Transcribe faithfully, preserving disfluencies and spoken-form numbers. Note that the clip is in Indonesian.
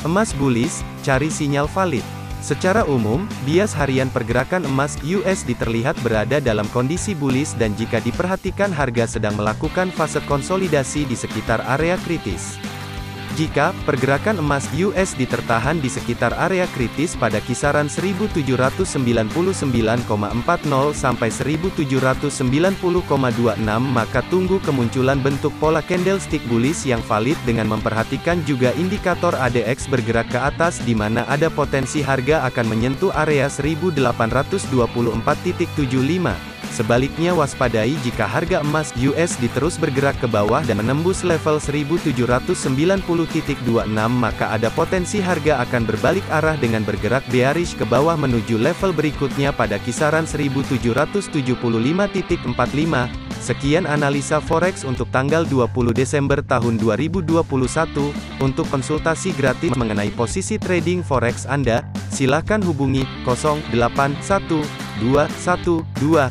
Emas bullish, cari sinyal valid. Secara umum, bias harian pergerakan emas U S D terlihat berada dalam kondisi bullish dan jika diperhatikan harga sedang melakukan fase konsolidasi di sekitar area kritis. Jika pergerakan emas U S D tertahan di sekitar area kritis pada kisaran seribu tujuh ratus sembilan puluh sembilan koma empat nol sampai seribu tujuh ratus sembilan puluh koma dua enam, maka tunggu kemunculan bentuk pola candlestick bullish yang valid dengan memperhatikan juga indikator A D X bergerak ke atas di mana ada potensi harga akan menyentuh area seribu delapan ratus dua puluh empat titik tujuh lima. Sebaliknya waspadai jika harga emas U S D terus bergerak ke bawah dan menembus level seribu tujuh ratus sembilan puluh titik dua enam maka ada potensi harga akan berbalik arah dengan bergerak bearish ke bawah menuju level berikutnya pada kisaran seribu tujuh ratus tujuh puluh lima titik empat lima. Sekian analisa forex untuk tanggal dua puluh Desember tahun dua ribu dua puluh satu. Untuk konsultasi gratis mengenai posisi trading forex Anda, silakan hubungi nol delapan satu dua satu dua